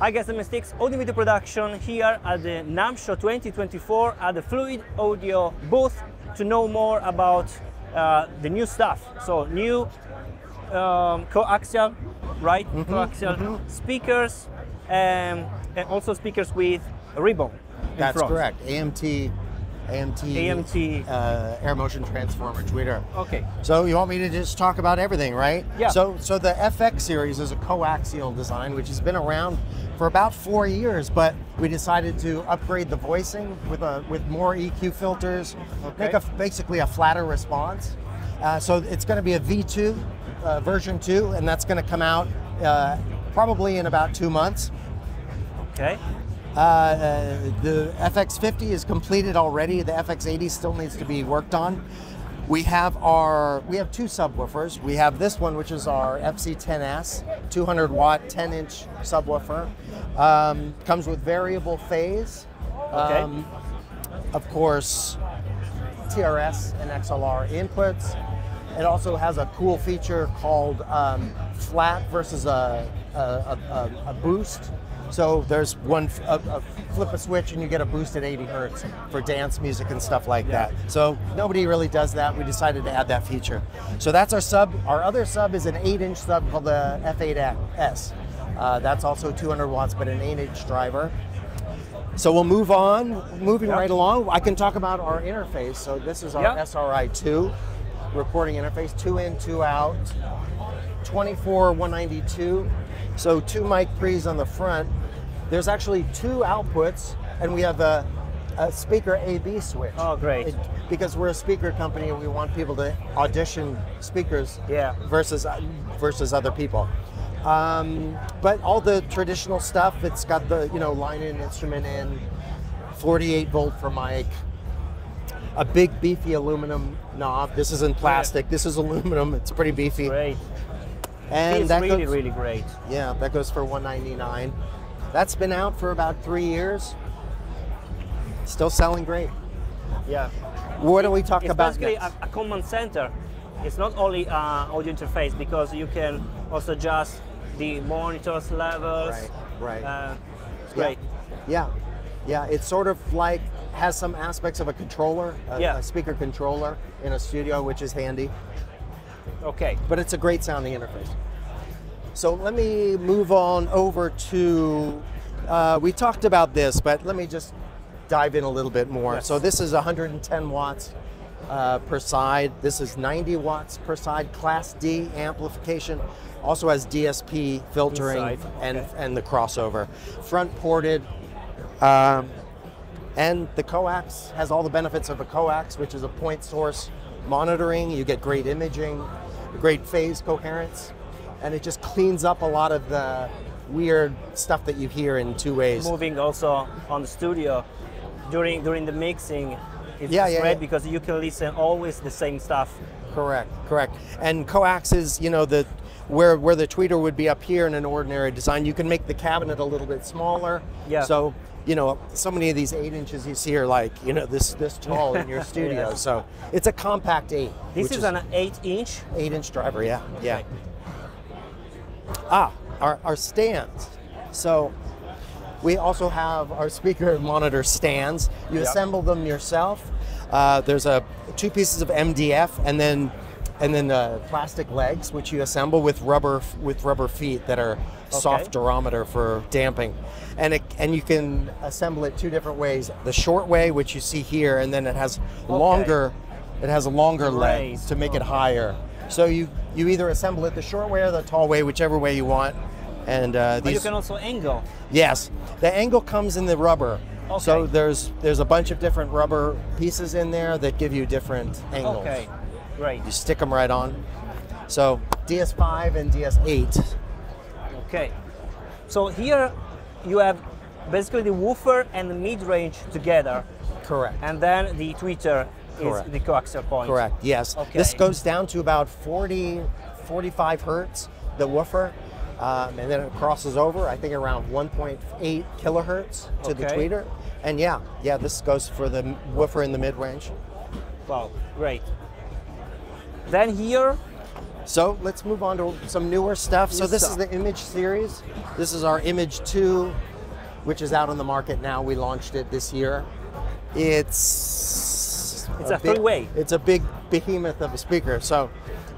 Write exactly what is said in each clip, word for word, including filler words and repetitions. I guess the mistakes audio video production here at the NAMM Show twenty twenty-four at the Fluid Audio booth to know more about uh, the new stuff. So new um, coaxial, right? Mm-hmm, coaxial mm-hmm. speakers and, and also speakers with ribbon. That's front. Correct. A M T. A M T, A M T. Uh, air motion transformer tweeter. Okay. So you want me to just talk about everything, right? Yeah. So, so the F X series is a coaxial design, which has been around for about four years, but we decided to upgrade the voicing with a with more E Q filters, okay. make a, basically a flatter response. Uh, so it's going to be a V two uh, version two, and that's going to come out uh, probably in about two months. Okay. Uh, uh, the F X fifty is completed already. The F X eighty still needs to be worked on. We have our we have two subwoofers. We have this one, which is our F C ten S, two hundred watt, ten inch subwoofer. Um, comes with variable phase. Okay. Um, of course, T R S and X L R inputs. It also has a cool feature called um, flat versus a, a, a, a boost. So there's one, a, a flip a switch and you get a boost at eighty hertz for dance music and stuff like yeah. that. So nobody really does that. We decided to add that feature. So that's our sub. Our other sub is an eight inch sub called the F eight S. Uh, that's also two hundred watts, but an eight inch driver. So we'll move on, moving yep. right along. I can talk about our interface. So this is our yep. S R I two recording interface, two in, two out, twenty-four one ninety-two. So two mic pre's on the front. There's actually two outputs, and we have a, a speaker A B switch. Oh, great. It, because we're a speaker company, and we want people to audition speakers yeah. versus, versus other people. Um, but all the traditional stuff, it's got the you know line-in, instrument-in, forty-eight volt for mic, a big beefy aluminum knob. This isn't plastic, yeah. this is aluminum, it's pretty beefy. Great. And it's that really, goes, really great. Yeah, that goes for one ninety-nine. That's been out for about three years. Still selling great. Yeah. What do we talk it's about? It's basically a, a command center. It's not only uh, audio interface, because you can also adjust the monitors levels. Right. Right. Uh, it's great. Yeah. Yeah. Yeah. It's sort of like has some aspects of a controller, a, yeah. a speaker controller in a studio, which is handy. Okay. But it's a great sounding interface. So let me move on over to, uh, we talked about this, but let me just dive in a little bit more. Yes. So this is one hundred ten watts uh, per side. This is ninety watts per side, Class D amplification. Also has D S P filtering okay. and, and the crossover. Front ported. Um, and the coax has all the benefits of a coax, which is a point source monitoring. You get great imaging, great phase coherence, and it just cleans up a lot of the weird stuff that you hear in two ways. Moving also on the studio during during the mixing, it's yeah, yeah, great yeah. because you can listen always the same stuff. Correct, correct. And coax is, you know, the where where the tweeter would be up here in an ordinary design. You can make the cabinet a little bit smaller. Yeah. So you know, so many of these eight inches you see are like, you know, this this tall in your studio. yeah. So it's a compact eight. This is, is an eight inch? Eight inch driver, yeah, yeah. Ah, our, our stands. So we also have our speaker monitor stands. You yep. assemble them yourself. Uh, there's a two pieces of M D F and then and then the plastic legs, which you assemble with rubber with rubber feet that are okay. soft durometer for damping. And it, and you can assemble it two different ways. The short way, which you see here, and then it has okay. longer it has a longer leg to make okay. it higher. So you, you either assemble it the short way or the tall way, whichever way you want. And uh, these, but you can also angle. Yes, the angle comes in the rubber. Okay. So there's there's a bunch of different rubber pieces in there that give you different angles. Okay. Right. You stick them right on. So D S five and D S eight. Okay. So here you have basically the woofer and the mid-range together. Correct. And then the tweeter Correct. Is the coaxial point. Correct, yes. Okay. This goes down to about forty, forty-five hertz, the woofer, um, and then it crosses over, I think around one point eight kilohertz to okay. the tweeter. And yeah, yeah, this goes for the woofer in the mid-range. Wow, great. Then here, So let's move on to some newer stuff. New so this stuff. is the Image series. This is our Image two, which is out on the market now. We launched it this year. It's it's a, a three-way. It's a big behemoth of a speaker. So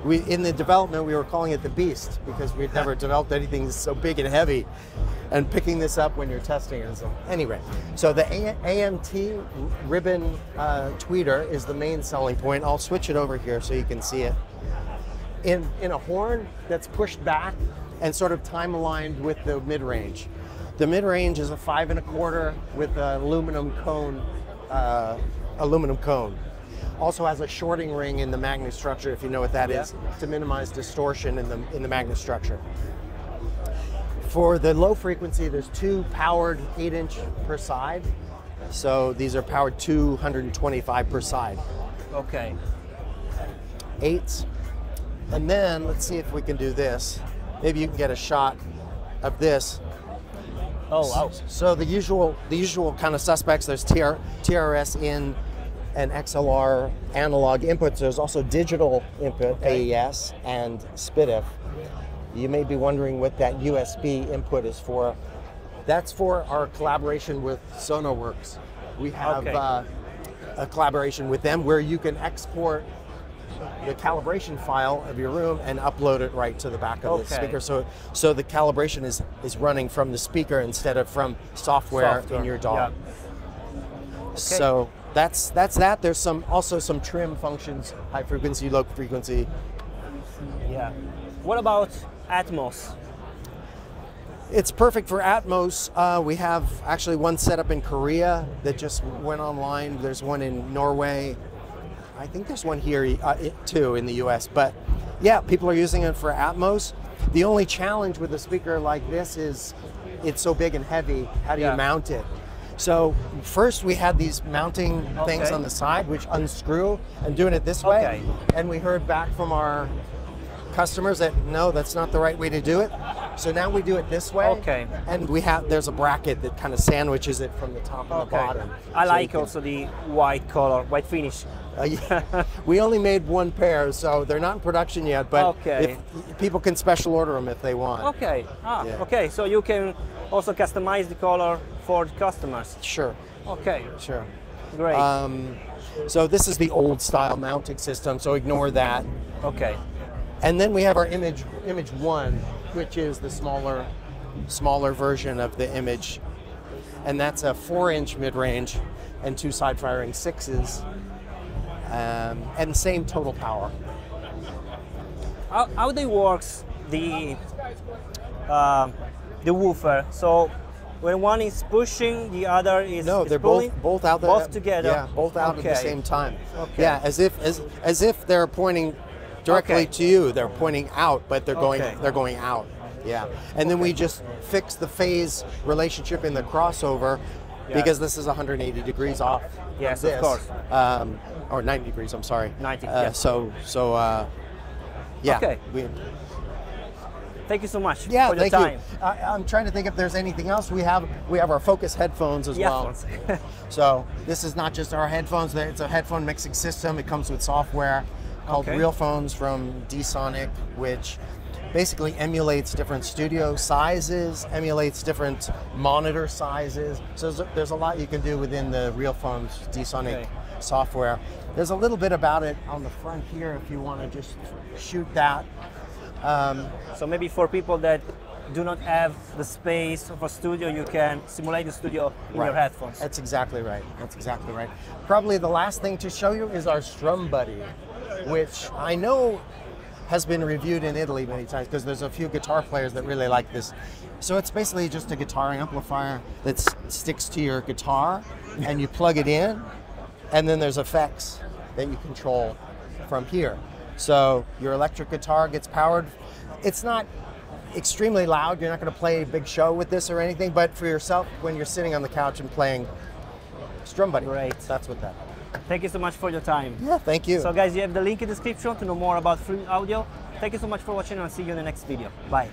we in the development we were calling it the Beast because we'd never developed anything so big and heavy. And picking this up when you're testing it. So anyway, so the A M T ribbon uh, tweeter is the main selling point. I'll switch it over here so you can see it. In, in a horn that's pushed back and sort of time aligned with the mid-range. The mid-range is a five and a quarter with an aluminum cone, uh, aluminum cone. Also has a shorting ring in the magnet structure, if you know what that yeah. is, to minimize distortion in the, in the magnet structure. For the low frequency, there's two powered eight inch per side. So these are powered two hundred twenty-five per side. Okay. Eights. And then let's see if we can do this. Maybe you can get a shot of this. Oh, wow. So, so the usual the usual kind of suspects, there's T R S in and X L R analog inputs. There's also digital input, okay. A E S and S P D I F. You may be wondering what that U S B input is for. That's for our collaboration with Sonarworks. We have okay. uh, a collaboration with them where you can export the calibration file of your room and upload it right to the back of okay. the speaker. So, so the calibration is, is running from the speaker instead of from software, software. in your D A W. Yeah. Okay. So that's that's that. There's some also some trim functions, high frequency, low frequency. Yeah. What about Atmos? It's perfect for Atmos. Uh, we have actually one set up in Korea that just went online. There's one in Norway. I think there's one here uh, too in the U S. But yeah, people are using it for Atmos. The only challenge with a speaker like this is it's so big and heavy. How do yeah. you mount it? So first we had these mounting okay. things on the side, which unscrew and doing it this way. Okay. And we heard back from our customers that no, that's not the right way to do it. So now we do it this way. Okay. And we have there's a bracket that kind of sandwiches it from the top and okay. the bottom. I so like can, also the white color, white finish. Uh, yeah. We only made one pair, so they're not in production yet. But okay. if, people can special order them if they want. Okay. Ah. Yeah. Okay. So you can also customize the color for the customers. Sure. Okay. Sure. Great. Um, so this is the old style mounting system. So ignore that. Okay. And then we have our image image one, which is the smaller smaller version of the Image. And that's a four inch mid-range and two side firing sixes. Um, and same total power. How, how they works the uh, the woofer? So when one is pushing, the other is no. They're is both both out there, both together. Yeah, both out okay. at the same time. Okay. Yeah, as if as as if they're pointing directly okay. to you. They're pointing out, but they're going okay. they're going out. Yeah. And okay. then we just fix the phase relationship in the crossover yeah. because this is one hundred eighty degrees off. Yes, of, of course. Um, or ninety degrees, I'm sorry. ninety, uh, yes. So, so uh, yeah. Okay. We, thank you so much yeah, for your thank time. You. I, I'm trying to think if there's anything else. We have we have our Focus headphones as yes. well. So this is not just our headphones. It's a headphone mixing system. It comes with software. Called okay. Real Phones from DSonic, which basically emulates different studio sizes, emulates different monitor sizes. So there's a, there's a lot you can do within the Real Phones DSonic okay. software. There's a little bit about it on the front here if you want to just shoot that. Um, so maybe for people that do not have the space of a studio, you can simulate the studio in right. your headphones. That's exactly right. That's exactly right. Probably the last thing to show you is our Strum Buddy, which I know has been reviewed in Italy many times because there's a few guitar players that really like this. So it's basically just a guitar amplifier that sticks to your guitar and you plug it in, and then there's effects that you control from here. So your electric guitar gets powered. It's not extremely loud. You're not going to play a big show with this or anything, but for yourself when you're sitting on the couch and playing Strum Buddy. Great. That's what that is. Thank you so much for your time. Yeah, thank you. So guys, you have the link in the description to know more about Fluid Audio. Thank you so much for watching and I'll see you in the next video. Bye.